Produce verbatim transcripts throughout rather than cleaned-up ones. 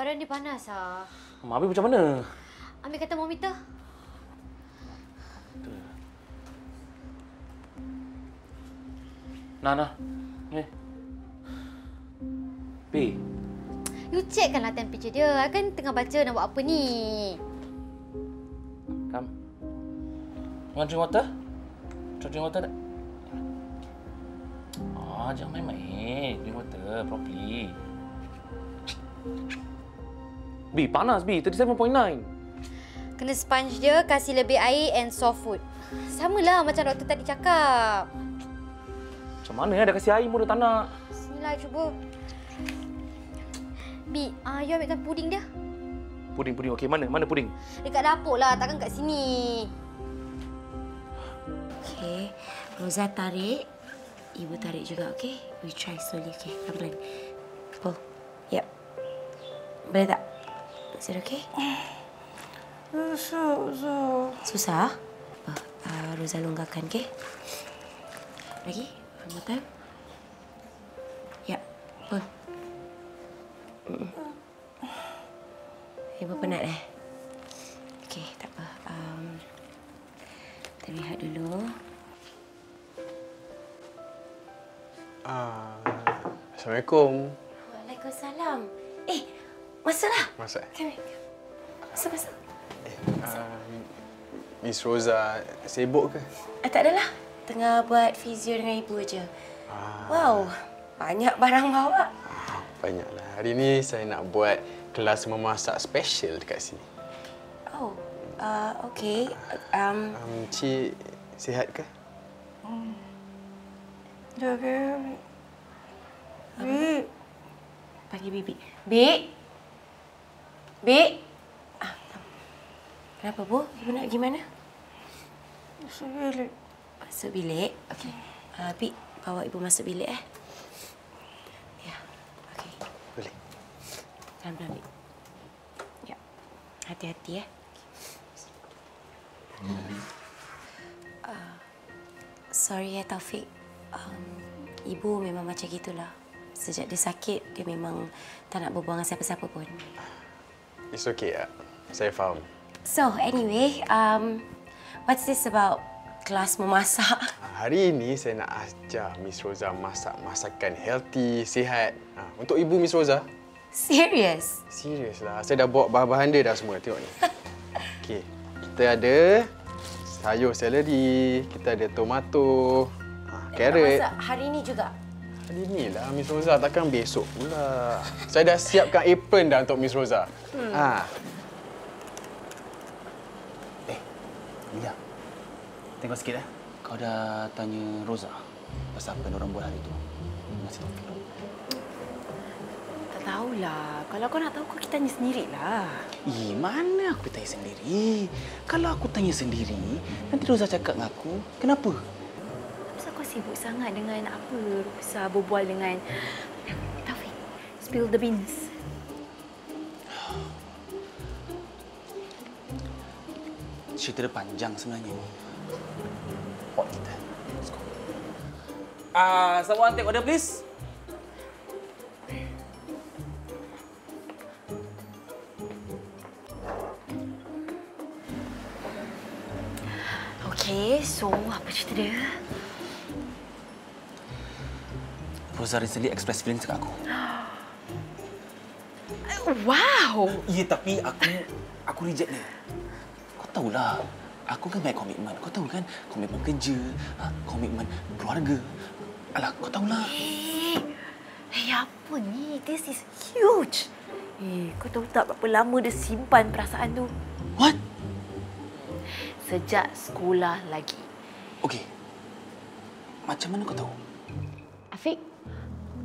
Sekarang dia panas lah. Mak, habis macam mana? Ambil kat termometer. Nah, nah. Eh. Pi. You check kan lah temperature dia. I kan tengah baca nak buat apa ni. Come. Want drink water? Try drink water tak? Ah, oh, jangan main-main. Drink water properly. Bi, panas Bi. tiga puluh tujuh perpuluhan sembilan. Kena sponge dia, kasih lebih air and soft food. Samalah macam doktor tadi cakap. Macam mana dah kasih air murah tak nak? Sinilah cuba. Bi, ah, you ambilkan puding dia. Puding, puding. Okey, mana? Mana puding? Dekat dapur lah. Takkan kat sini. Okey. Roza tarik. Ibu tarik juga, okey? We try slowly, okey? Pelan-pelan. Pull. Yep. Boleh tak? Is it okey? Susah, Roza. Susah? Apa? Uh, Roza longgarkan, okey? Lagi? One more time. Yap, pull. Mm. Ibu penat eh? Okey, tak apa. Um, kita lihat dulu. Ah, Assalamualaikum. Waalaikumsalam. Eh, masuklah. Masuk. Come here. Masuk, masuk. Eh, uh, Miss Roza sibuk ke? Ah, tak adalah. Tengah buat fizio dengan ibu aja. Ah. Wow, banyak barang bawa. Ah, banyaklah. Hari ni saya nak buat kelas memasak special dekat sini. Oh, uh, okey. Um, um Cik sihat ke? Hmm. Dah ke? Bi. Panggil Bibi. Bi. Bi. Ah, kenapa, Bu? Ibu nak pergi mana? Saya masuk bilik. Okey. Uh, Bi, bawa ibu masuk bilik eh. Ya. Okey. Boleh. Pelan-pelan, Bi. Ya. Hati-hati eh. Hmm. Uh, sorry ya Taufiq. Um, ibu memang macam gitulah. Sejak dia sakit, dia memang tak nak berbual dengan siapa-siapa pun. It's okay. Uh. Saya faham. So, anyway, um what's this about? Kelas memasak. Hari ini saya nak ajar Miss Roza masak masakan healthy, sihat. Untuk ibu Miss Roza. Serius? Serius lah. Saya dah bawa bahan-bahan dia dah semua. Tengok ni. Okey. Kita ada sayur seleri, kita ada tomato, carrot. Masak hari ini juga? Hari ini lah Miss Roza. Takkan besok pula. Saya dah siapkan apron dah untuk Miss Roza. Hmm. Ha. Eh, Amelia. Tengok sikit eh. Kau dah tanya Roza pasal apa yang orang buat hari tu? Nasi Taufiq. Tak tahulah. Kalau kau nak tahu, kau tanya sendirilah. Ih, mana aku tanya sendiri? Kalau aku tanya sendiri, nanti Roza cakap dengan aku, kenapa? Kenapa kau sibuk sangat dengan apa? Roza berbual dengan Taufiq. Spill the beans. Cerita dia panjang sebenarnya. Pot kita. Let's go. Ah, uh, someone take order please. Okay, so apa cerita dia? Roza recently express feelings dekat aku. Wow. Ya, tapi aku aku reject dia. Kau tahulah. Aku kan banyak komitmen. Kau tahu kan? Komitmen kerja, komitmen keluarga. Alah, kau tahulah. Eh, hey, hey, apa ni? This is huge. Eh, hey, kau tahu tak berapa lama dia simpan perasaan tu? What? Sejak sekolah lagi. Okey. Macam mana kau tahu? Afiq,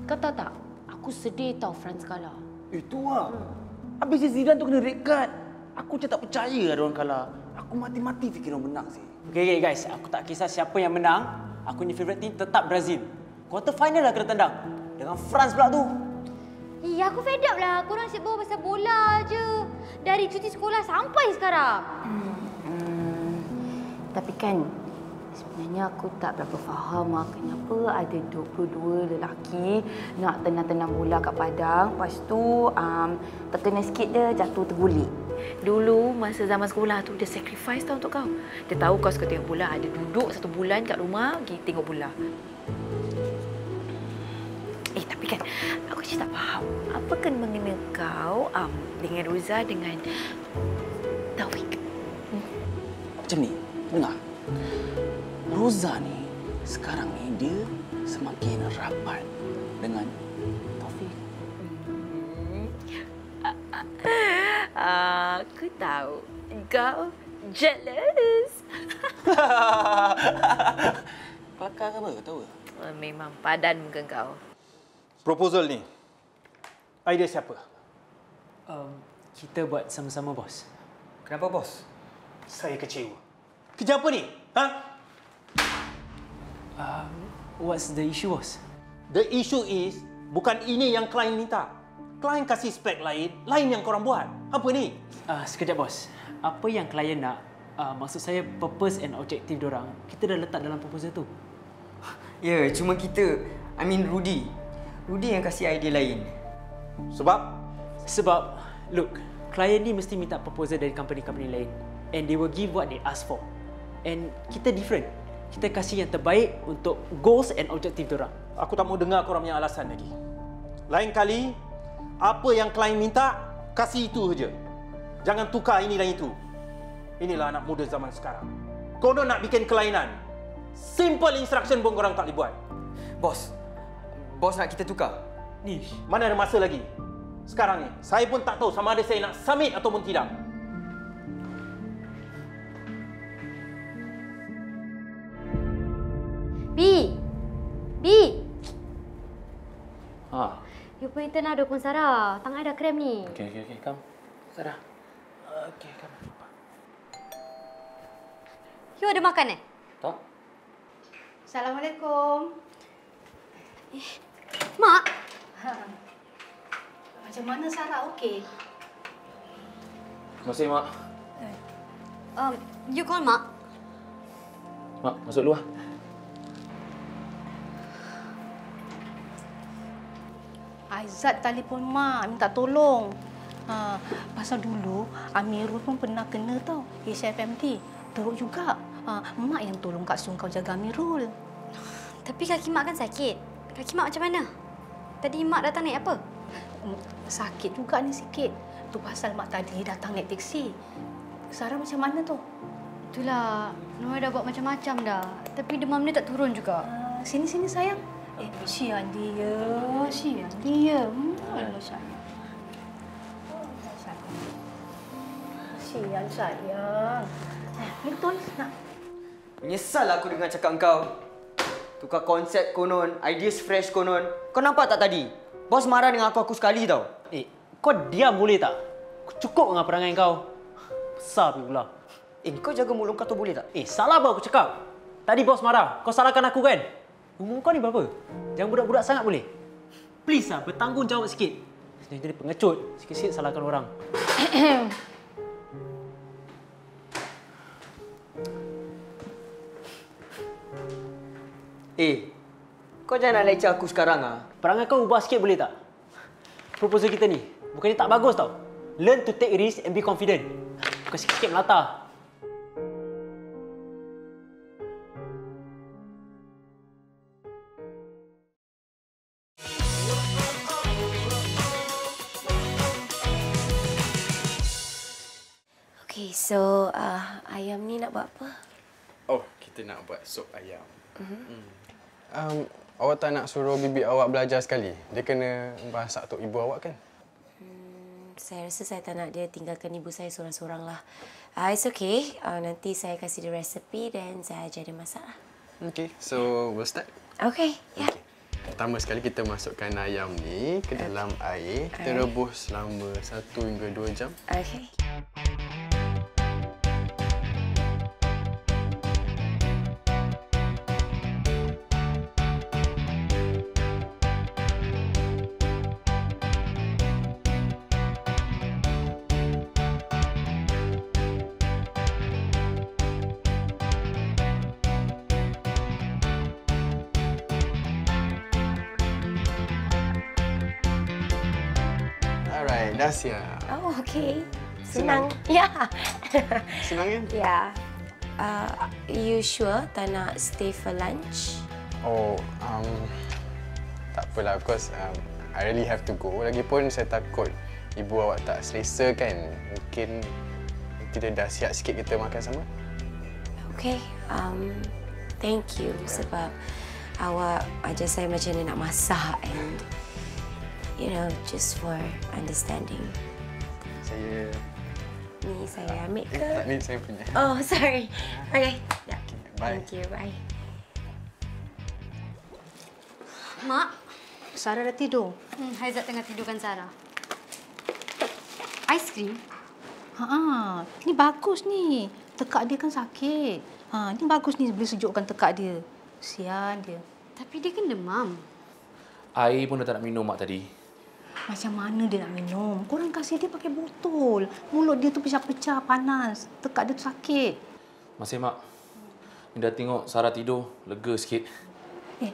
kau tahu tak? Aku sedih tau France kalah. Itu lah. Hmm. Habis Zidane tu kena red card. Aku macam tak percaya ada orang kalah. Aku mati-mati fikir orang menang sih. Okay, okay guys, aku tak kisah siapa yang menang. Aku ni favourite team tetap Brazil. Quarter final lah kena tendang. Dengan France pula tu. Iya, aku fed up lah. Korang sibuk pasal bola je. Dari cuti sekolah sampai sekarang. Hmm. Hmm. Tapi kan Sebenarnya aku tak berapa faham lah kenapa ada dua puluh dua lelaki nak tenang-tenang bola kat padang. Lepas tu um, terkena sikit dia jatuh tergulik. Dulu masa zaman sekolah tu dia sacrifice tau untuk kau. Dia tahu kau suka tengok bola. Dia duduk satu bulan kat rumah pergi tengok bola. Eh tapi kan aku cakap tak faham. Apa kena mengena kau um, dengan Roza dengan Taufiq? Hmm? Macam ni, dengar. Roza ni sekarang ni dia semakin rapat dengan Taufiq. Hmm. Aku tahu kau jealous. Kelakar ke apa tahu? Memang padan muka kau. Proposal ni, idea siapa? Um, kita buat sama-sama, bos. Kenapa, bos? Saya kecewa. Kerja apa ni? Ha? Uh, what's the issue, bos? The issue is, bukan ini yang klien minta. Klien kasih spek lain, lain yang korang buat. Apa ni? Uh, sekejap, bos. Apa yang klien nak, uh, maksud saya purpose and objective diorang, kita dah letak dalam proposal tu. Ya, yeah, cuma kita, I mean Rudy. Rudy yang kasih idea lain. Sebab? Sebab, look, klien ni mesti minta proposal dari company-company lain. And they will give what they ask for. And kita different. Kita kasih yang terbaik untuk goals and objektif diorang. Aku tak mau dengar korang punya alasan lagi. Lain kali, apa yang klien minta, kasih itu saja. Jangan tukar ini dan itu. Inilah anak muda zaman sekarang. Korang nak bikin kelainan. Simple instruction pun korang tak boleh buat. Bos, bos nak kita tukar? Ni, mana ada masa lagi? Sekarang ni, saya pun tak tahu sama ada saya nak submit ataupun tidak. Bi! Bi! Ha? You punya tenang dukung Sarah. Tangan dah krem ni. Okey, okey, okey. Come. Sarah. Okey, come. You ada makan eh? Tak. Assalamualaikum. Eh, Mak! Ha. Macam mana Sarah? Okey? Terima kasih, Mak. Um, you call Mak? Mak, masuk dulu lah. Aizat telefon Mak minta tolong. Ha, pasal dulu Amirul pun pernah kena tau H F M D. Teruk juga. Ha, Mak yang tolong Kak Sung kau jaga Amirul. Tapi kaki Mak kan sakit. Kaki Mak macam mana? Tadi Mak datang naik apa? Sakit juga ni sikit. Tu pasal Mak tadi datang naik teksi. Sarah macam mana tu? Itulah. Nora dah buat macam-macam dah. Tapi demam dia tak turun juga. Sini-sini sayang. Eh, sian dia, sian dia. Alah sayang. Sian sayang. Eh, betul nak. Menyesal aku dengar cakap kau. Tukar konsep konon, ideas fresh konon. Kau nampak tak tadi? Bos marah dengan aku aku sekali tau. Eh, kau diam boleh tak? Cukup dengan perangai kau. Besar pula. Eh, kau jaga mulut kau tu boleh tak? Eh, salah apa aku cakap? Tadi bos marah. Kau salahkan aku kan? Umur kau ni berapa? Jangan budak-budak sangat boleh? Please lah, bertanggungjawab sikit. Jangan jadi pengecut. Sikit-sikit salahkan orang. Eh, kau jangan nak lecah aku sekarang ah. Perangai kau ubah sikit boleh tak? Proposal kita ni, bukannya tak bagus tau. Learn to take risk and be confident. Bukan sikit-sikit melata. So, uh, ayam ni nak buat apa? Oh, kita nak buat sop ayam. Mm-hmm. mm. um, awak tak nak suruh bibi awak belajar sekali? Dia kena masak untuk ibu awak kan? Hmm, saya rasa saya tak nak dia tinggalkan ibu saya sorang-sorang lah. Uh, it's okay. Uh, nanti saya kasih dia resepi dan saya ajar dia masak lah. Okay, so we'll start. Okay, ya. Yeah. Okay. Pertama sekali kita masukkan ayam ni ke dalam okay. air. Kita All rebus right. selama satu hingga dua jam. Okay. cerdas ya. Oh, oke. Okay. Senang. Ya. Senang kan? Ya. Uh, you sure tak nak stay for lunch? Oh, um, tak apalah. Because um, I really have to go. Lagipun saya takut ibu awak tak selesa kan. Mungkin kita dah siap sikit kita makan sama. Okay. Um, thank you sebab awak ajar saya macam mana nak masak and you know, just for understanding. Saya... Ni saya ambil ke? Tak, ni saya punya. Oh, sorry. Okay. Yeah. Bye. Thank you. Bye. Mak, Sarah dah tidur. Hmm, Haizat tengah tidurkan Sarah. Aiskrim? Haa, ni bagus ni. Tekak dia kan sakit. Ha, ni bagus ni boleh sejukkan tekak dia. Kesian dia. Tapi dia kan demam. Air pun dah tak nak minum mak tadi. Macam mana dia nak minum? Korang kasih dia pakai botol. Mulut dia tu pecah-pecah, panas. Tekak dia tu sakit. Masih, Mak. Dia dah tengok Sarah tidur, lega sikit. Eh,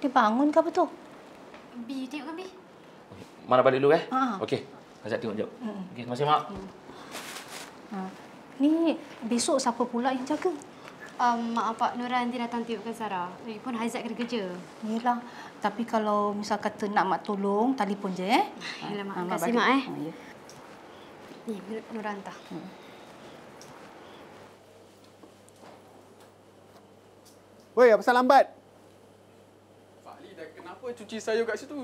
dia bangun ke apa tu? Bi, tengok ke Bi? Okay. Mak nak balik dulu, eh? Ha. Okey, ajak tengok sekejap. Hmm. Okey, masih, Mak. Ha. Ni, besok siapa pula yang jaga? Um, mak Pak Nora nanti datang tengokkan Sarah. Lagipun Haizat kena kerja. Yelah. Tapi kalau misal kata nak mak tolong, telefon je, eh? Yelah, mak. Terima kasih, Mak, eh. Ha, ya. Ni, Nora hantar. Hmm. Weh, apa pasal lambat? Fakli dah kenapa cuci sayur kat situ?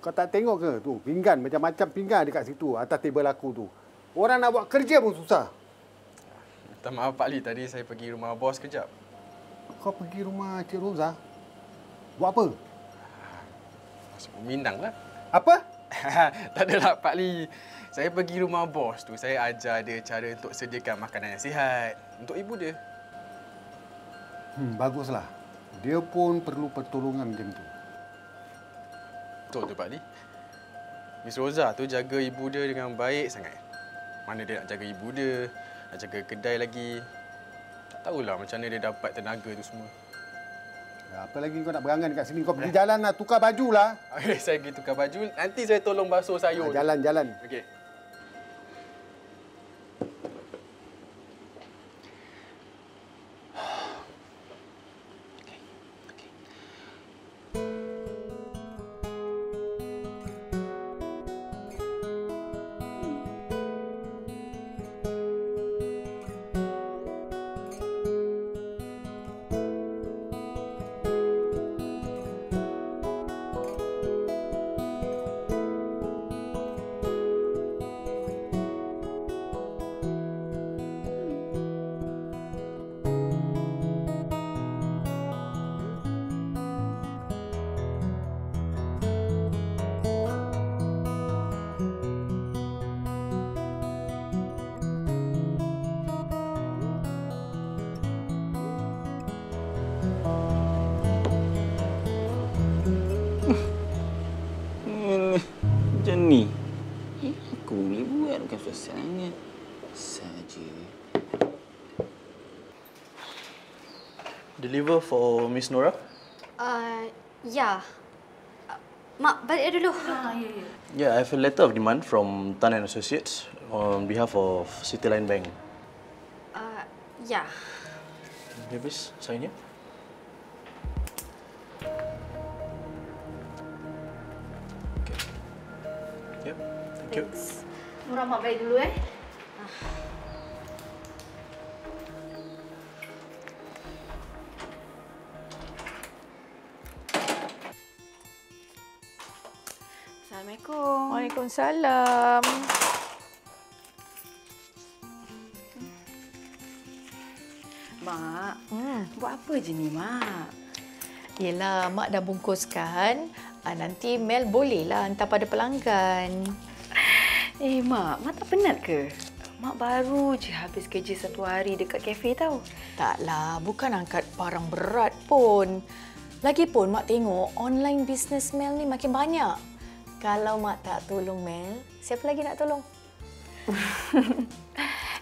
Kau tak tengok ke? Tu, pinggan. Macam-macam pinggan ada kat situ, atas table aku tu. Orang nak buat kerja pun susah. Minta maaf Pak Li, tadi saya pergi rumah bos kejap. Kau pergi rumah Cik Roza? Buat apa? Masuk peminang lah. Apa? Tak adalah Pak Li. Saya pergi rumah bos tu, saya ajar dia cara untuk sediakan makanan yang sihat untuk ibu dia. Hmm, baguslah. Dia pun perlu pertolongan macam tu. Betul tu Pak Li. Miss Roza tu jaga ibu dia dengan baik sangat. Mana dia nak jaga ibu dia, nak jaga kedai lagi. Tak tahulah macam mana dia dapat tenaga tu semua. Apa lagi kau nak berangan dekat sini? Kau pergi eh. jalan lah, tukar baju lah. Okey, saya pergi tukar baju. Nanti saya tolong basuh sayur. Ha, jalan, jalan. Okey. Deliver for Miss Nora? Uh, ya. Uh, Mak, balik dulu. Ah, ya, ya. Yeah, I have a letter of demand from Tan and Associates on behalf of Citiline Bank. Uh, ya. Okay, please, sign here. Okay. Yep, thank you. Thanks. Nora, Mak balik dulu, eh. Assalamualaikum. Waalaikumsalam. Mak, hmm. buat apa je ni, Mak? Yelah, Mak dah bungkuskan. Nanti Mel bolehlah hantar pada pelanggan. Eh, Mak. Mak tak penat ke? Mak baru je habis kerja satu hari dekat kafe tau. Taklah, bukan angkat barang berat pun. Lagipun, Mak tengok online business Mel ni makin banyak. Kalau Mak tak tolong Mel, siapa lagi nak tolong?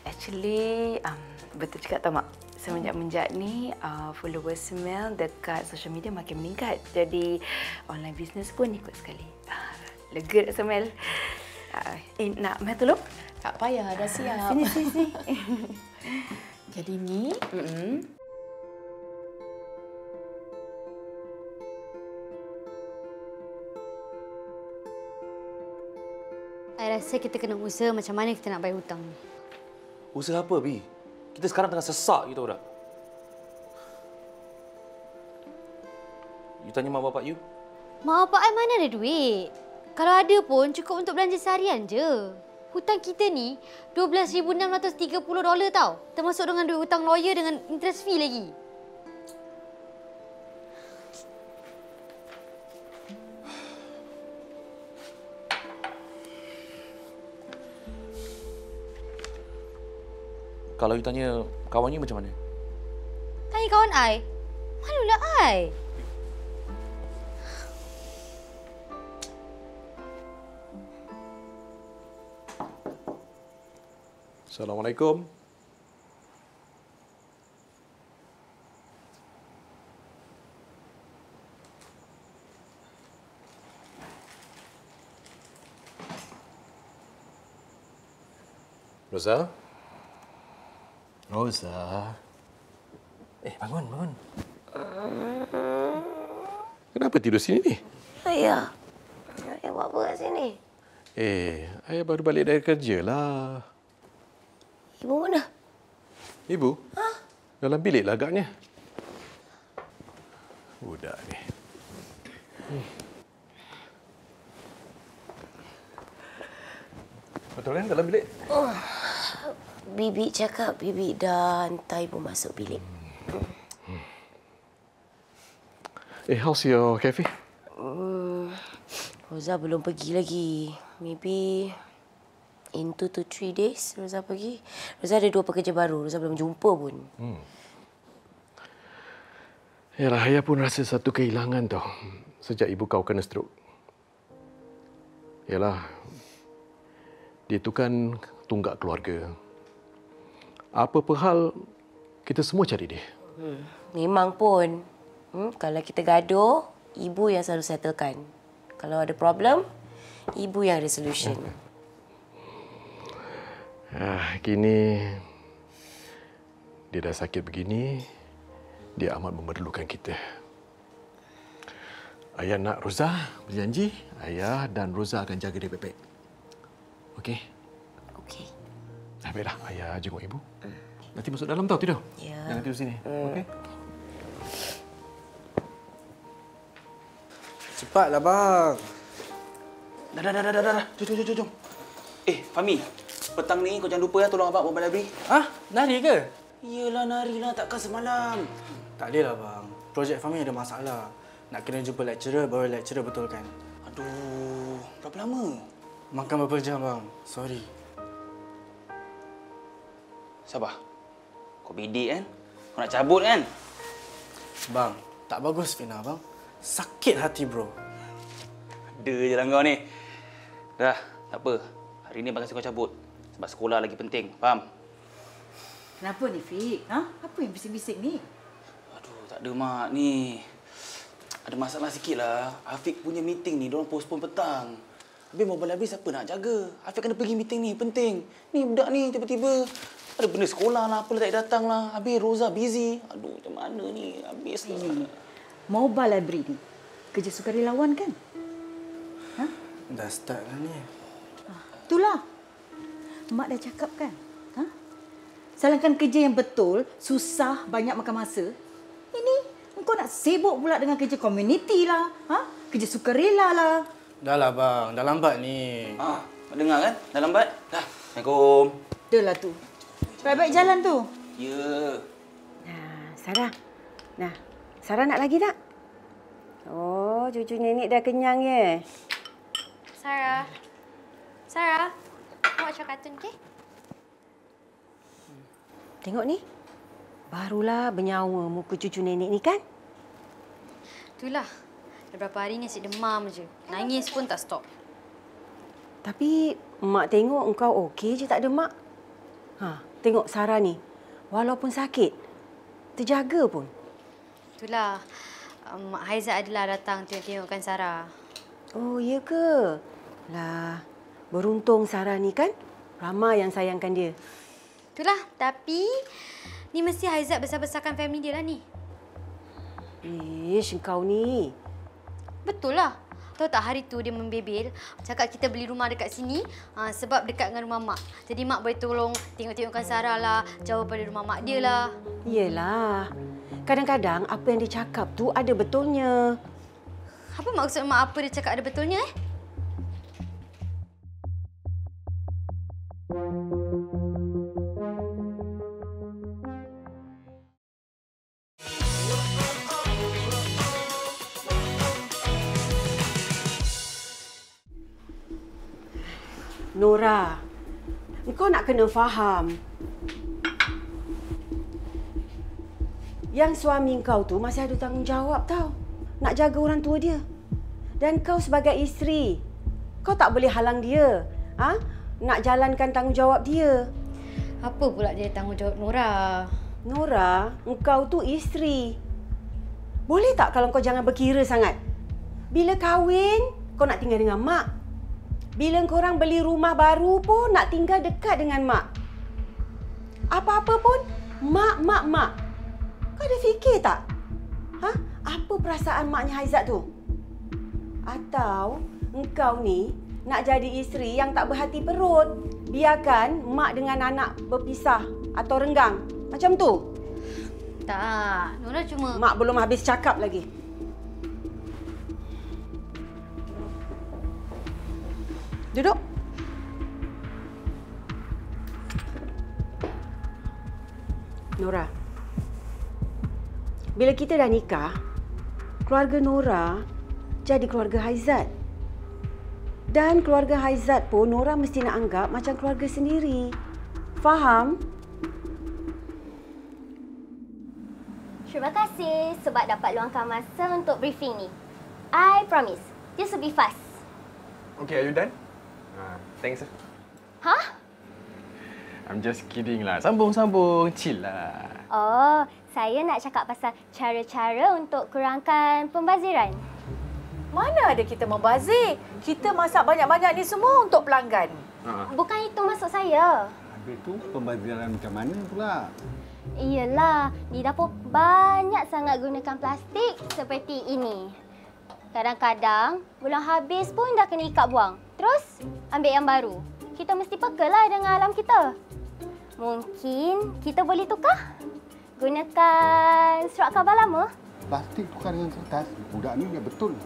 Actually, um, betul cakap tak Mak? Semenjak-menjak ni, uh, followers Mel dekat social media makin meningkat. Jadi, online business pun ikut sekali. Lega rasa Mel. نعم هتطلب؟ طيب هذا سياب. Jadi ini. Mm-hmm. Saya rasa kita kena usaha macam mana kita nak bayar hutang. Usaha apa, Bi? Kita sekarang tengah sesak, you tahu tak? You tanya mak bapak you? Mak bapak I mana ada duit? Kalau ada pun, cukup untuk belanja seharian je. Hutang kita ni dua belas ribu enam ratus tiga puluh dolar tau. Termasuk dengan duit hutang lawyer dengan interest fee lagi. Kalau you tanya kawan you macam mana? Tanya kawan I? Malulah I. Assalamualaikum. Roza? Roza. Eh, bangun, bangun. Kenapa tidur sini ni? Ayah. Ayah buat apa kat sini? Eh, ayah baru balik dari kerja lah. Ibu mana? Ibu? Ha? Dalam bilik lah agaknya. Budak ni. Hmm. Betul kan dalam bilik? Oh. Bibi cakap Bibi dah hantar Ibu masuk bilik. Hmm. Hmm. Eh, how's your cafe? Hmm. Roza belum pergi lagi. Maybe... in two to three days, Roza pergi. Roza ada dua pekerja baru. Roza belum jumpa pun. Hmm. Yalah, ayah pun rasa satu kehilangan tau. Sejak ibu kau kena stroke. Yalah, dia tu kan tunggak keluarga. Apa-apa hal, kita semua cari dia. Hmm. Memang pun. Hmm, kalau kita gaduh, ibu yang selalu settlekan. Kalau ada problem, ibu yang ada solution. Hmm. Ah, kini dia dah sakit begini, dia amat memerlukan kita. Ayah nak Roza berjanji, ayah dan Roza akan jaga dia baik-baik. Okey? Okey. Dah baiklah, ayah jenguk ibu. Mm. Nanti masuk dalam tau tidur. Ya. Jangan tidur sini. Mm. Okey? Cepatlah bang. Dah dah dah dah dah dah. Jom jom jom. Eh, Fahmi. Petang ni kau jangan lupa ya tolong abang buat nari. Ah, nari ke? Iyalah nari lah, takkan semalam. Tak adalah bang. Projek Fahmi ada masalah. Nak kena jumpa lecturer baru lecturer betulkan. Aduh, berapa lama? Makan berapa jam bang? Sorry. Sabar. Kau bidik kan? Kau nak cabut kan? Bang, tak bagus fitnah bang. Sakit hati bro. Ada je lah kau ni. Dah, tak apa. Hari ni abang kasi kau cabut. Sebab sekolah lagi penting, faham? Kenapa ni, Fik? Ha? Apa yang bising-bising ni? Aduh, tak ada, Mak. Ni, ada masalah sikit lah. Afiq punya meeting ni, diorang postpone petang. Habis mobile habis, siapa nak jaga? Afiq kena pergi meeting ni, penting. Ni budak ni, tiba-tiba ada benda sekolah lah, apalah tak datang lah. Habis Roza busy. Aduh, macam mana ni? Habis lah. Ini, mobile library ni, kerja sukarelawan kan? Ha? Dah start lah ni. Ah, itulah. Mak dah cakap kan? Ha? Salahkan kerja yang betul, susah, banyak makan masa. Ini, engkau nak sibuk pula dengan kerja komuniti lah. Ha? Kerja sukarela lah. Dah lah bang, dah lambat ni. Ah, mak dengar kan? Dah lambat? Dah. Assalamualaikum. Dah lah tu. Baik-baik jalan tu. Ya. Nah, Sarah. Nah, Sarah nak lagi tak? Oh, cucu nenek dah kenyang ya? Sarah. Sarah. Watch your cartoon, okay? Tengok ni. Barulah bernyawa muka cucu nenek ni kan? Itulah. Dah berapa hari ni asyik demam je. Nangis pun tak stop. Tapi mak tengok engkau okey je tak demak. Ha, tengok Sarah ni. Walaupun sakit, terjaga pun. Itulah. Mak Haizat adalah datang tengok-tengokkan Sarah. Oh, iya ke? Lah. Beruntung Sarah ni kan, ramai yang sayangkan dia. Itulah, tapi ni mesti Haizat besar-besarkan family dia lah ni. Ish, kau ni. Betul lah. Tahu tak hari tu dia membebel, cakap kita beli rumah dekat sini aa, sebab dekat dengan rumah mak. Jadi mak boleh tolong tengok-tengokkan Sarah lah, jauh pada rumah mak dia lah. Yelah. Kadang-kadang apa yang dia cakap tu ada betulnya. Apa maksud mak apa dia cakap ada betulnya eh? Nora, kau nak kena faham. Yang suami kau tu masih ada tanggungjawab tau. Nak jaga orang tua dia. Dan kau sebagai isteri, kau tak boleh halang dia. Ha? Nak jalankan tanggungjawab dia. Apa pula dia tanggungjawab Nora? Nora, engkau tu isteri. Boleh tak kalau kau jangan berkira sangat? Bila kahwin, kau nak tinggal dengan mak. Bila korang beli rumah baru pun nak tinggal dekat dengan mak. Apa-apa pun, mak, mak, mak. Kau ada fikir tak? Ha? Apa perasaan maknya Haizat tu? Atau engkau ni nak jadi isteri yang tak berhati perut. Biarkan mak dengan anak berpisah atau renggang. Macam tu? Tak, Nora cuma... Mak belum habis cakap lagi. Duduk. Nora, bila kita dah nikah, keluarga Nora jadi keluarga Haizat. Dan keluarga Haizat pun Nora mesti nak anggap macam keluarga sendiri. Faham? Terima kasih sebab dapat luangkan masa untuk briefing ni. I promise, this will be fast. Okay, are you done? Uh, thanks. Huh? I'm just kidding lah. Sambung-sambung. Chill lah. Oh, saya nak cakap pasal cara-cara untuk kurangkan pembaziran. Mana ada kita membazir? Kita masak banyak-banyak ni semua untuk pelanggan. Uh-huh. Bukan itu maksud saya. Habis tu pembaziran macam mana pula? Iyalah, di dapur banyak sangat gunakan plastik seperti ini. Kadang-kadang, bulan habis pun dah kena ikat buang. Terus, ambil yang baru. Kita mesti pekelah dengan alam kita. Mungkin kita boleh tukar? Gunakan surat khabar lama? Plastik tukar dengan kertas? Budak ni dia betul.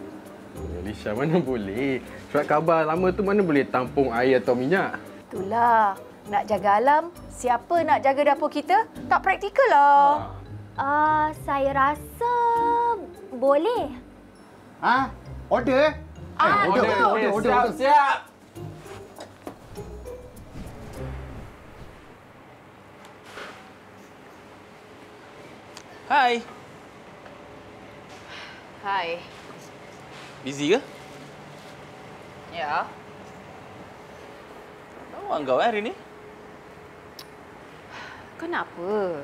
Lisha, mana boleh. Surat khabar lama tu mana boleh tampung air atau minyak. Itulah. Nak jaga alam, siapa nak jaga dapur kita? Tak praktikal lah. Ha. Uh, saya rasa boleh. Ah, order. Ah, order, order, order, order, siap, order. Siap. Hai. Hai. Busy ke? Ya. Bawang kau hari ni? Kenapa?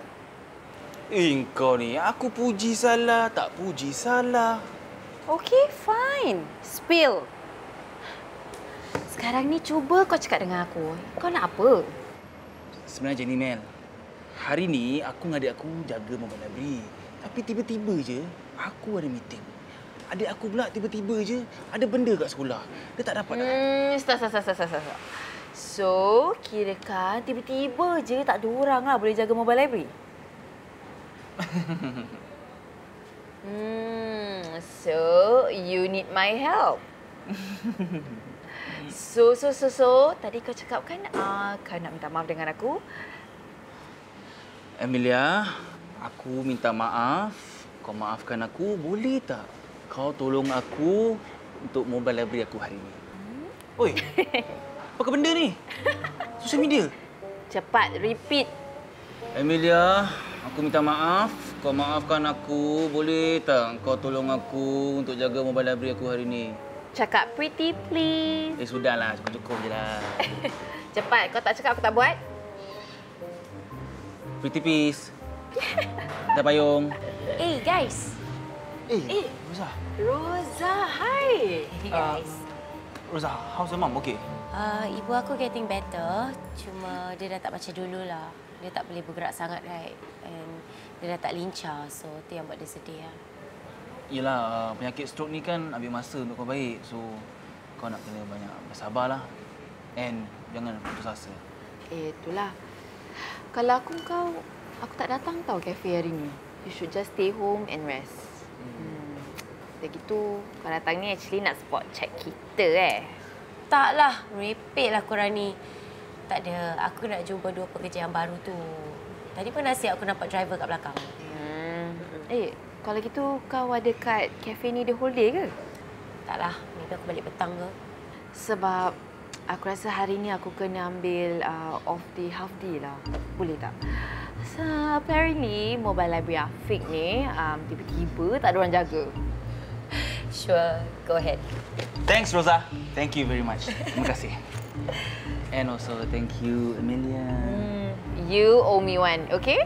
Eh, kau ni. Aku puji salah, tak puji salah. Okey, fine. Spill. Sekarang ni cuba kau cakap dengan aku. Kau nak apa? Sebenarnya ni, Mel. Hari ni aku dengan adik aku jaga mama library. Tapi tiba-tiba je aku ada meeting. Adik aku pula tiba-tiba je ada benda kat sekolah. Dia tak dapat. Hmm, stop, stop, stop, stop, stop. So, kirakan tiba-tiba je tak ada orang lah boleh jaga mama library. Hmm, so you need my help. so, so, so, so, tadi kau cakap kan uh, kau nak minta maaf dengan aku. Amelia, aku minta maaf. Kau maafkan aku, boleh tak? Kau tolong aku untuk mobile library aku hari ini. Hmm? Oi, apa benda ni? Social media? Cepat, repeat. Amelia, aku minta maaf. Kau maafkan aku, boleh tak kau tolong aku untuk jaga mobile library aku hari ni? Cakap pretty please. Eh, sudahlah. Cukup-cukup je lah. Cepat. Kau tak cakap, aku tak buat. Pretty please. Dah payung. Eh, hey, guys. Eh, hey, hey. Roza. Roza, hi. Hey, guys. Uh, Roza, how's your mom? Okay? Uh, ibu aku getting better, cuma dia dah tak macam dululah. Dia tak boleh bergerak sangat, right? And dia dah tak lincah, so tu yang buat dia sedih lah. Yelah, uh, penyakit stroke ni kan ambil masa untuk kau baik. So, kau nak kena banyak bersabarlah. And jangan putus asa. Eh, itulah. Kalau aku kau, aku tak datang tau kafe hari ni. You should just stay home and rest. Hmm. Dah gitu, kau datang ni actually nak support check kita eh. Taklah, merepeklah korang ni. Tak ada, aku nak jumpa dua pekerja yang baru tu. Tadi pun nasihat aku nampak driver kat belakang. Hmm. Eh, kalau gitu kau ada kat kafe ni the whole day ke? Taklah, maybe aku balik petang ke. Sebab aku rasa hari ni aku kena ambil uh, off day, half day lah. Boleh tak? So, apparently mobile library Afiq ni um, tiba-tiba tak ada orang jaga. Sure, go ahead. Thanks, Roza. Thank you very much. Terima kasih. And also, thank you, Amelia. Mm, you owe me one, okay?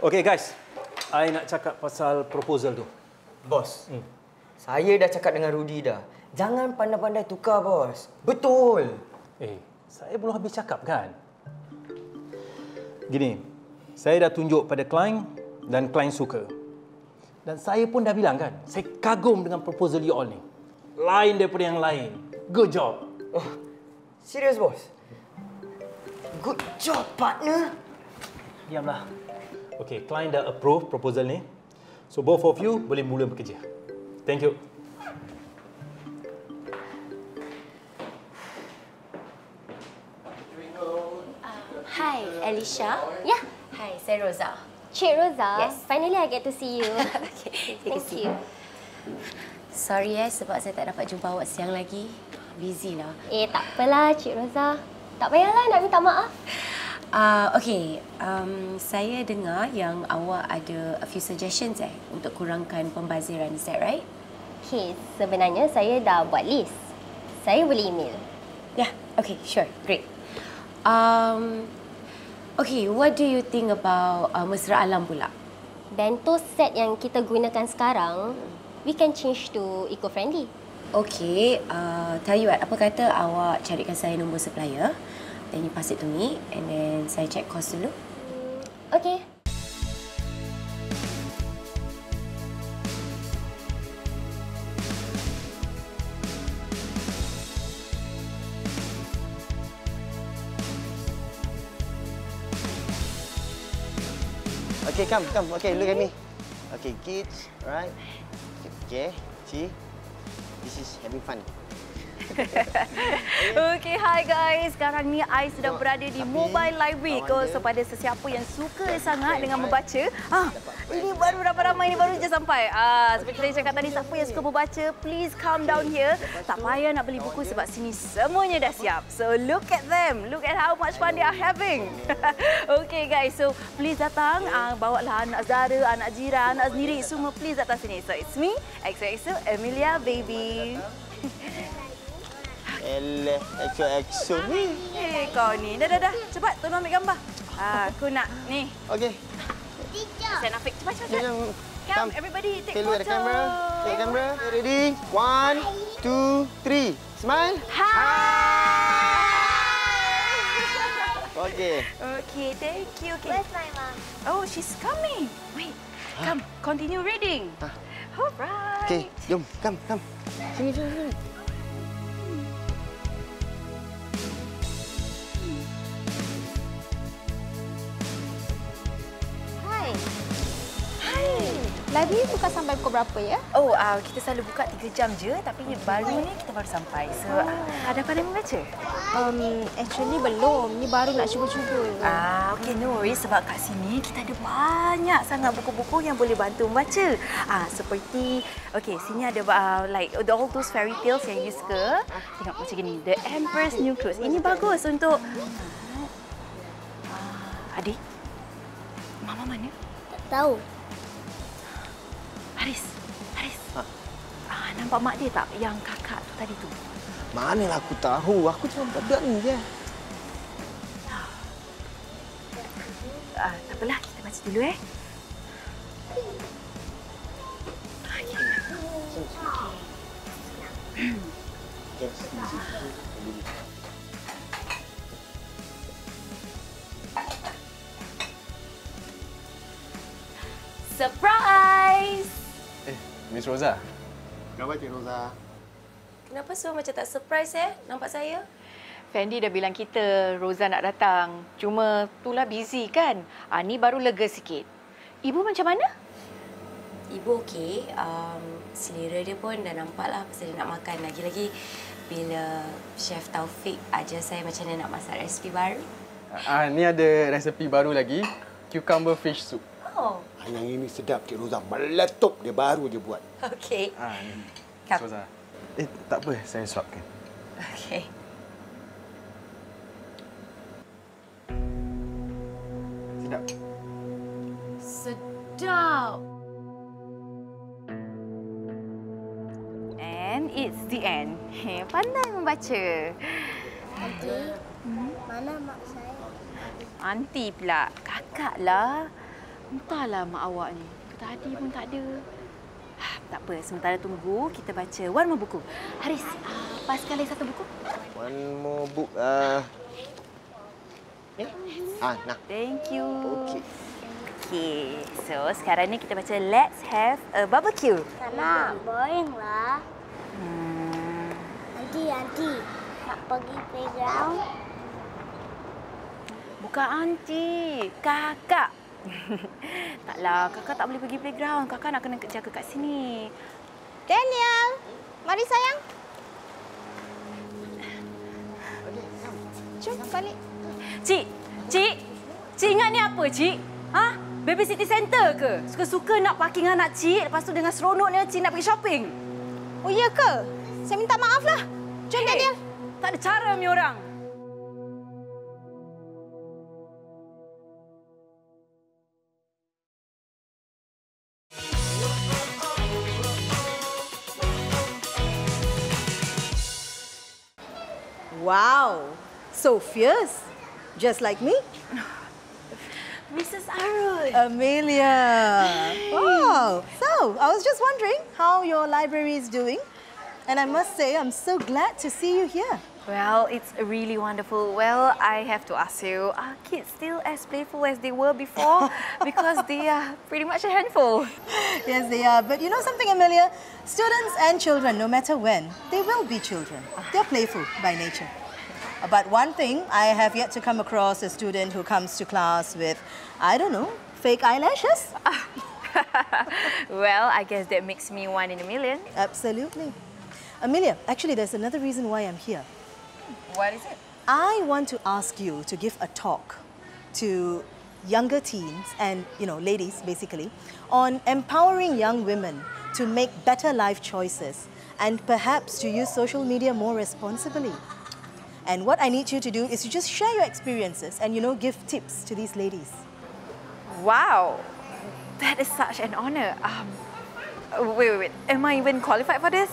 Okay, guys. I nak cakap pasal proposal tu. Bos, hmm. saya dah cakap dengan Rudy dah. Jangan pandai-pandai tukar, bos. Betul. Eh, saya belum habis cakap, kan? Gini, saya dah tunjuk pada klien dan klien suka. Dan saya pun dah bilang, kan? Saya kagum dengan proposal you all ni. Lain daripada yang lain. Good job. Oh, serius, bos? Good job, partner. Diamlah. Okay, klien dah approve proposal ni. So, both of you boleh mula bekerja. Thank you. Uh, hi, Alicia. Yeah. Hi, saya Roza. Cik Roza. Yes. Finally, I get to see you. Okay, thank you. Sorry eh, sebab saya tak dapat jumpa awak siang lagi. Busy lah. Eh, tak apalah Cik Roza. Tak payahlah nak minta maaf. Uh, Okey, um, saya dengar yang awak ada a few suggestions eh untuk kurangkan pembaziran. Is that right? Okey, sebenarnya saya dah buat list. Saya boleh email. Yeah, okay, sure. Great. Um, Okey, what do you think about uh, mesra alam pula? Bento set yang kita gunakan sekarang, we can change to eco-friendly. Okay, uh, tell you what, apa kata awak carikan saya nombor supplier, then you pass it to me and then saya check cost dulu. Okay. Okay, come, come. Okay, look at me. Okay, kids, right? Okay, see, this is having fun. Okay, hi guys. Sekarang ni I sedang berada di Mobile Library. Kau kepada sesiapa yang suka sangat dengan membaca. Ah, ini baru ramai-ramai ni baru je sampai. Ah, seperti saya cakap tadi, siapa yang suka membaca, please come down here. Tak payah nak beli buku sebab sini semuanya dah siap. So look at them. Look at how much fun they are having. Okay guys, so please datang. Ah, bawalah anak saudara, anak jiran, anak sendiri, semua please datang sini. So it's me, X O X O, Amelia baby. Eleh, X O X O ni. Eh, kau ni. Dah, dah, dah. Cepat, tolong ambil gambar. Aku nak ni. Okey. Saya nak fake. Cepat, cepat, cepat. Come, everybody take photo. Take camera. Take camera. Ready? One, two, three. Smile. Hi. Okey. Okey, thank you. Okay. Where's my mom? Oh, she's coming. Wait. Come, continue reading. All right. Okey, jom. Come, come. Sini, sini, sini. Library buka sampai pukul berapa ya? Oh, uh, kita selalu buka tiga jam je tapi okay. baru ni kita baru sampai. So, oh. ada pandai membaca? Um, actually belum. Ni baru nak cuba-cuba. Ah, okey no worries sebab kat sini kita ada banyak sangat buku-buku yang boleh bantu membaca. Ah, seperti okey, sini ada uh, like all those fairy tales yang you suka. Tengok macam gini, The Emperor's New Clothes. Ini bagus untuk uh, adik. Mama mana? Tak tahu. Haris, Haris. Ha? Ah, nampak mak dia tak yang kakak tu tadi tu? Manalah aku tahu. Aku cuma berdekat ni je. Ah, tak apalah. Kita baca dulu, eh. Okay. Okay. Miss Roza. Kenapa Cik Roza? Kenapa semua macam tak surprise eh nampak saya? Fendi dah bilang kita Roza nak datang. Cuma tulah busy kan. Ah, ni baru lega sikit. Ibu macam mana? Ibu okey. Um, selera dia pun dah nampak lah pasal dia nak makan. Lagi-lagi bila Chef Taufiq ajar saya macam mana nak masak resipi baru. Ah, ni ada resepi baru lagi. Cucumber fish soup. Oh. Ah, yang ini sedap Cik Roza. Meletup dia baru dia buat. Okey. Ah, Kak Roza. Eh, tak apa. Saya suapkan. Okey. Sedap. Sedap. And it's the end. Heh, pandai membaca. Aunty, hmm? Mana mak saya? Aunty pula. Kakak lah. Entahlah mak awak ni. Tadi pun tak ada. Tak apa, sementara tunggu kita baca one more buku. Haris, uh, paskan lagi satu buku. One more book. Uh... Ya. Ah, nah. Thank you. Okey. Okey. So, sekarang ni kita baca Let's Have a Barbecue. Tak nak. Boring lah. Hmm. Aunty, aunty. Nak pergi playground? Bukan aunty. Kakak. Taklah. Kakak tak boleh pergi playground. Kakak nak kena jaga kat sini. Daniel. Mari, sayang. Jom, balik. Cik, cik, cik ingat ni apa, cik? Ha? Baby City Centre ke? Suka-suka nak parking anak cik, lepas tu dengan seronoknya cik nak pergi shopping. Oh, iya ke? Saya minta maaf lah. Jom, hey, Daniel. Tak ada cara, ni orang. Wow, so fierce. Just like me? Missus Arul. Amelia. Hey. Wow. So, I was just wondering how your library is doing. And I must say, I'm so glad to see you here. Well, it's really wonderful. Well, I have to ask you, are kids still as playful as they were before? Because they are pretty much a handful. Yes, they are. But you know something, Amelia? Students and children, no matter when, they will be children. They're playful by nature. But one thing, I have yet to come across a student who comes to class with, I don't know, fake eyelashes. Well, I guess that makes me one in a million. Absolutely. Amelia, actually, there's another reason why I'm here. What is it? I want to ask you to give a talk to younger teens and, you know, ladies, basically, on empowering young women to make better life choices and perhaps to use social media more responsibly. And what I need you to do is to just share your experiences and, you know, give tips to these ladies. Wow, that is such an honor. Um, wait, wait, wait, am I even qualified for this?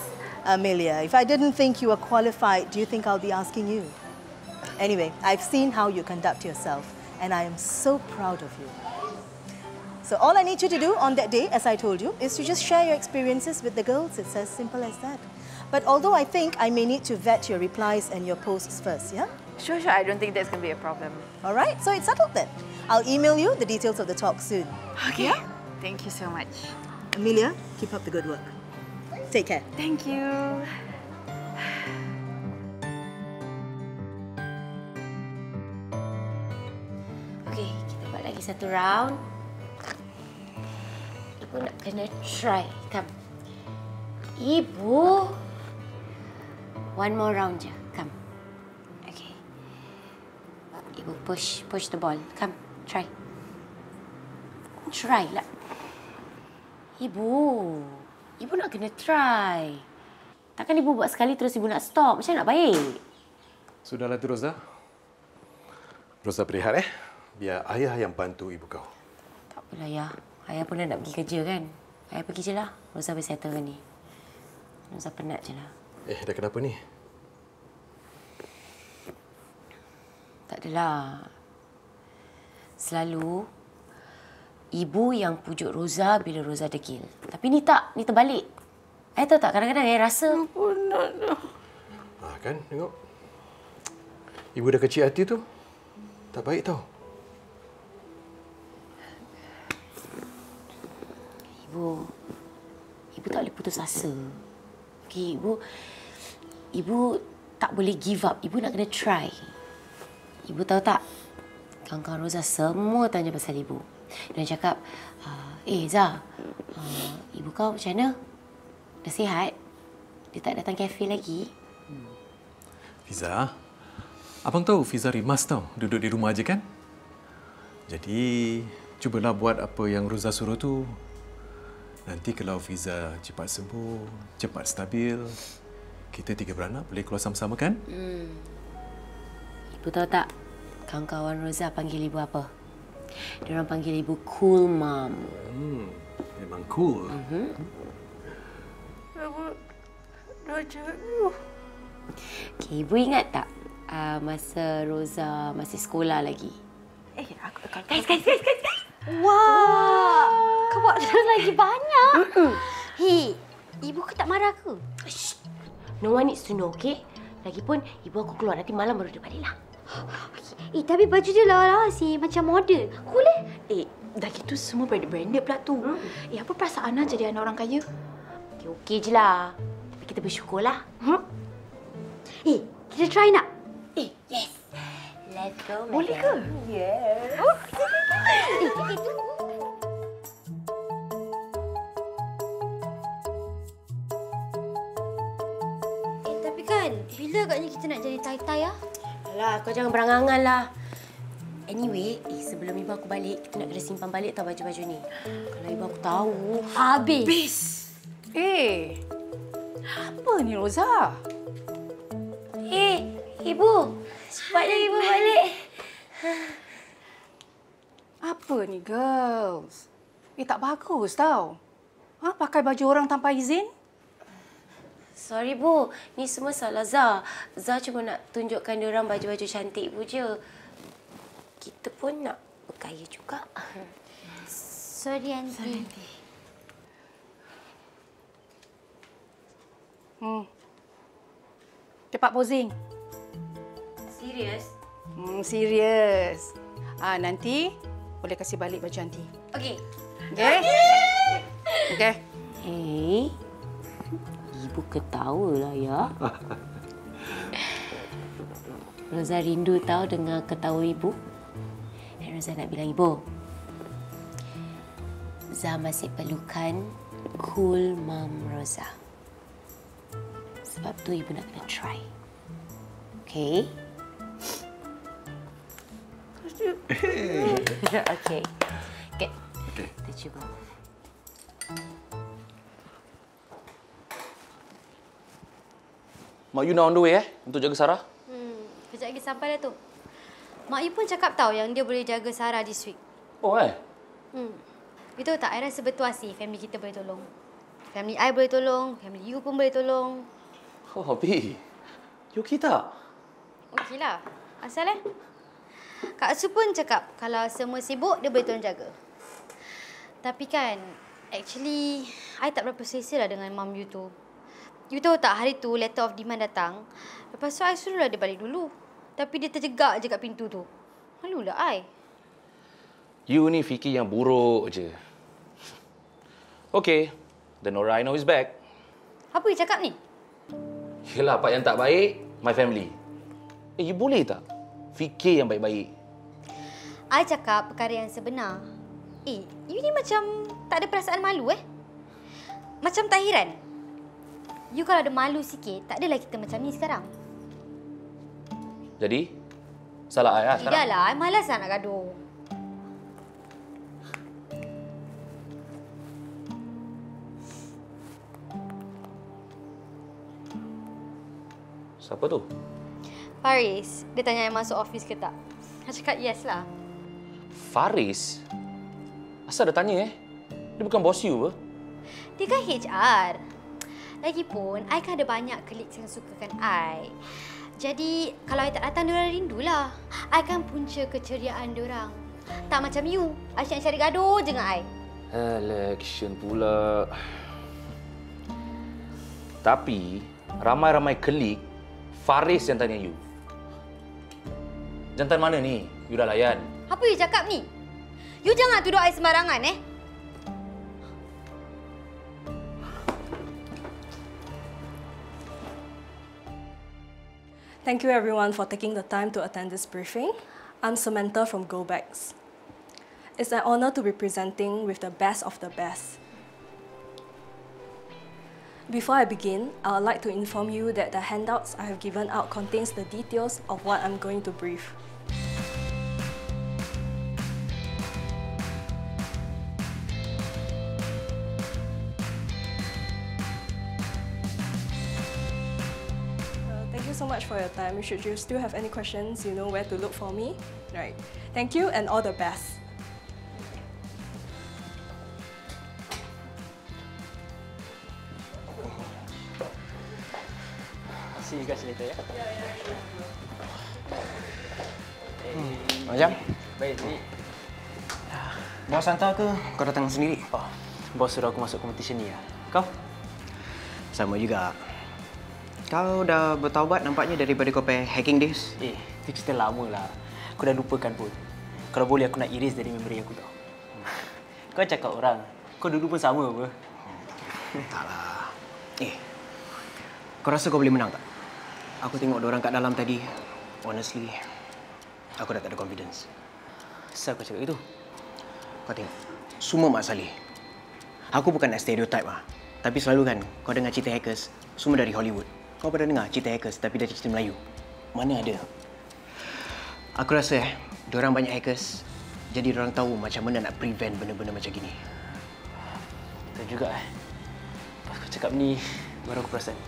Amelia, if I didn't think you were qualified, do you think I'll be asking you? Anyway, I've seen how you conduct yourself and I am so proud of you. So all I need you to do on that day, as I told you, is to just share your experiences with the girls. It's as simple as that. But although I think I may need to vet your replies and your posts first, yeah? Sure, sure. I don't think that's going to be a problem. All right, so it's settled then. I'll email you the details of the talk soon. Okay. Yeah? Thank you so much. Amelia, keep up the good work. Take care. Thank you. Okay, kita buat lagi satu round. Ibu nak kena try. Come. Ibu. One more round je. Come. Okay. Ibu push. Push the ball. Come. Try. Try lah. Ibu. Ibu nak kena try. Takkan ibu buat sekali terus ibu nak stop. Macam nak baik. Sudahlah tu, Roza. Roza berehat eh. Biar ayah yang bantu ibu kau. Tak apalah, ayah. Ayah pun nak pergi kerja kan. Ayah pergi je lah. Roza boleh settle kan ni. Roza penat je lah. Eh, dah kenapa ni? Tak adalah. Selalu ibu yang pujuk Roza bila Roza degil. Tapi ni tak, ni terbalik. Ayah tahu tak, kadang-kadang ayah rasa penat dah. Ah, kan, tengok. Ibu dah kecil hati tu. Tak baik tau. Ibu, ibu tak boleh putus asa. Okay, ibu ibu tak boleh give up. Ibu nak kena try. Ibu tahu tak? Kawan-kawan Roza semua tanya pasal ibu. Dia cakap, eh Zah, uh, ibu kau macam mana? Dah sihat? Dia tak datang kafe lagi? Hmm. Fiza, abang tahu Fiza rimas tau. Duduk di rumah aja kan? Jadi, cubalah buat apa yang Roza suruh tu. Nanti kalau Fiza cepat sembuh, cepat stabil, kita tiga beranak boleh keluar sama-sama kan? Hmm. Ibu tahu tak, kawan-kawan Roza panggil ibu apa? Diorang panggil ibu cool mom. Hmm, memang cool. Uh-huh. Ibu dah jauh. Okay, ibu ingat tak uh, masa Roza masih sekolah lagi? Eh, aku akan. Guys, guys, guys, guys, guys. Wah, wow. Kau buat lagi banyak. Uh-uh. Hei, ibu kau tak marah ke? Shh. No one needs to know, okay? Lagipun ibu aku keluar nanti malam baru dia baliklah. Eh, tapi baju dia lawa-lawa sih. Macam model. Cool eh? Eh, dah gitu semua branded-branded pula tu. Hmm. Eh, apa perasaan lah jadi anak orang kaya? Okey, okey je lah. Tapi kita bersyukurlah. Hmm? Eh, kita try nak? Eh, yes. Let's go, madam. Boleh ke? Yes. Oh, eh, itu. Eh, tapi kan, bila agaknya kita nak jadi tai-tai lah? Alah, kau jangan berangan-angan lah. Anyway, eh, sebelum ibu aku balik, kita nak kena simpan balik tau baju-baju ni. Kalau ibu aku tahu, habis. Habis! Eh, apa ni Roza? Eh, ibu. Cepatlah ibu balik. Apa ni, girls? Eh, tak bagus tau. Ha, pakai baju orang tanpa izin? Sorry, Bu. Ni semua salah Zah. Zah cuma nak tunjukkan diorang baju-baju cantik Bu je. Kita pun nak berkaya juga. Sorry, Aunty. Sorry, Aunty. Hmm. Cepat posing. Serius? Hmm, serius. Ah, nanti boleh kasih balik baju Aunty. Okey. Okey? Okey. Eh. Ibu ketawa lah, ya. Roza rindu tahu dengar ketawa ibu. Dan Roza nak bilang ibu, Zah masih perlukan cool mom Roza. Sebab tu ibu nak kena try. Okay? Okay. Good. Okay. Kita cuba. Mak you now on the way eh, untuk jaga Sarah. Hmm, kejap lagi sampai dah tu. Mak you pun cakap tau yang dia boleh jaga Sarah this week. Oh eh? Hmm. You tahu tak, I rasa betul sih family kita boleh tolong. Family I boleh tolong, family you pun boleh tolong. Oh, Bi. You okey tak? Okey lah. Asal eh? Kak Su pun cakap kalau semua sibuk, dia boleh tolong jaga. Tapi kan, actually, I tak berapa selesa lah dengan mum you tu. You tahu tak, hari tu letter of demand datang. Lepas tu, I suruhlah dia balik dulu. Tapi dia terjegak je kat pintu tu. Malulah I. You ni fikir yang buruk je. Okay, the Nora I know is back. Apa you cakap ni? Yelah, part yang tak baik, my family. Eh, you boleh tak fikir yang baik-baik? I cakap perkara yang sebenar. Eh, you ni macam tak ada perasaan malu eh? Macam tak heran. You kalau ada malu sikit, tak adalah kita macam ni sekarang. Jadi? Salah I lah sekarang? Tidaklah, I malas lah nak gaduh. Siapa tu? Faris. Dia tanya I masuk office ke tak. I cakap yes lah. Faris? Asal dia tanya eh? Dia bukan bos you ke? Dia kan H R. Lagipun, I kan ada banyak colleagues yang sukakan I. Jadi, kalau I tak datang, diorang rindulah. I kan punca keceriaan diorang. Tak macam you. Asyik nak cari gaduh je dengan I. Election pula. Tapi, ramai-ramai colleague, Faris yang tanya you. Jantan mana ni? You dah layan. Apa you cakap ni? You jangan tuduh I sembarangan, eh? Thank you everyone for taking the time to attend this briefing. I'm Samantha from GoBags. It's an honor to be presenting with the best of the best. Before I begin, I would like to inform you that the handouts I have given out contains the details of what I'm going to brief. So much for your time. Should you still have any questions, you know where to look for me. Right. Thank you and all the best. See you guys later, ya? Yeah, yeah, sure. Hey. Macam? Baik, Zik. Bos hantar ke kau datang sendiri? Oh, bos suruh aku masuk competition ni lah. Kau? Sama juga. Kau dah bertaubat nampaknya daripada kau pakai hacking days. Eh, itu cerita lama lah. Aku dah lupakan pun. Kalau boleh, aku nak iris dari memori aku tau. Hmm. Kau cakap orang. Kau dulu pun sama apa? Hmm. Taklah. Eh, kau rasa kau boleh menang tak? Aku tengok orang kat dalam tadi. Honestly, aku dah tak ada confidence. Kenapa kau cakap itu? Kau tengok. Semua mak saleh. Aku bukan nak stereotype lah. Tapi selalu kan, kau dengar cerita hackers. Semua dari Hollywood. Kau pada dengar cerita hackers tapi dah cerita Melayu? Mana ada? Aku rasa eh, diorang banyak hackers. Jadi diorang tahu macam mana nak prevent benda-benda macam gini. Betul juga eh. Pas kau cakap ni, baru aku perasan.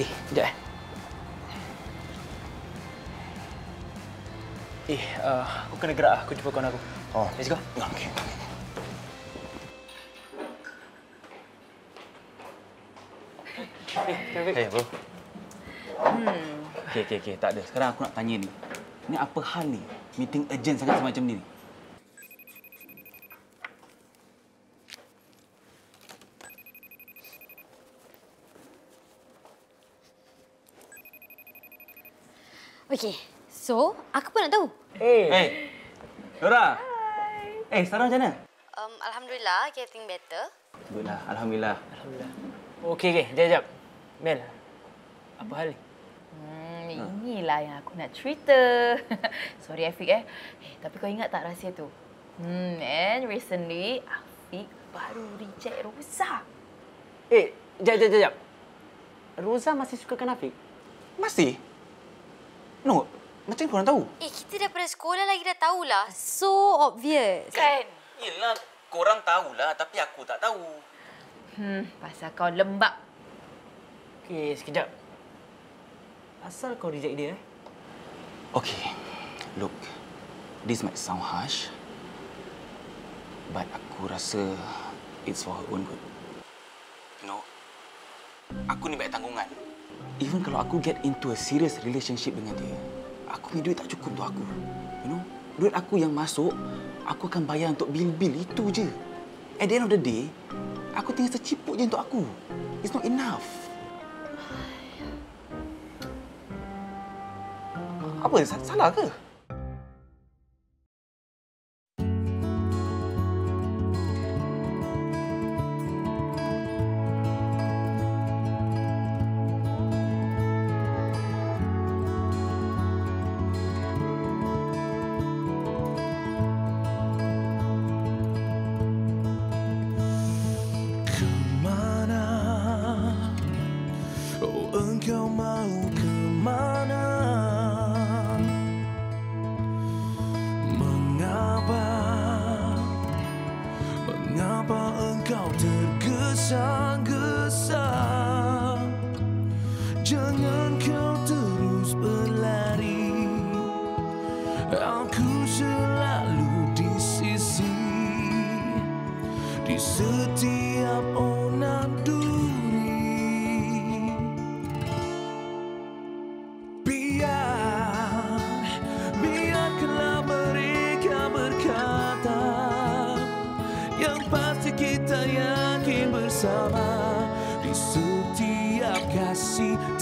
Eh, sekejap eh. Eh, uh, aku kena gerak lah. Aku jumpa kawan aku. Oh. Let's go. Okay. Eh, hey, bro. Hmm. Okey, okey, okey. Tak ada. Sekarang aku nak tanya ni. Ni apa hal ni? Meeting urgent sangat semacam ni. Okey. So, aku pun nak tahu. Eh. Hey. Hey. Nora. Hi. Eh, sekarang macam mana? Um, Alhamdulillah, getting better. Alhamdulillah. Alhamdulillah. Alhamdulillah. Okey, okey. Jap, jap. Mel, apa hal ni? Hmm, inilah yang aku nak cerita. Sorry Afiq eh. Hey, tapi kau ingat tak rahsia tu? Hmm, and recently Afiq baru reject Roza. Eh, jap, jap, jap. Roza masih sukakan Afiq? Masih? No, macam korang tahu? Eh, kita daripada sekolah lagi dah tahulah. So obvious. Kan? Yelah, korang tahulah tapi aku tak tahu. Hmm, pasal kau lembab. Eh, sekejap. Asal kau reject dia? Okay. Look. This might sound harsh. But aku rasa it's for her own good. You know, aku ni banyak tanggungan. Even kalau aku get into a serious relationship dengan dia, aku ni duit tak cukup untuk aku. You know, duit aku yang masuk, aku akan bayar untuk bil-bil. Itu je. At the end of the day, aku tinggal seciput je untuk aku. It's not enough. Apa? Salah ke? Kemana? Oh, engkau mau kemana? Mengapa engkau tergesa-gesa? Jangan kau terus berlari. Aku selalu di sisi, di setiap onan duri. Biar, biarkanlah mereka berkata. Yang pasti kita yakin bersama di setiap kasih.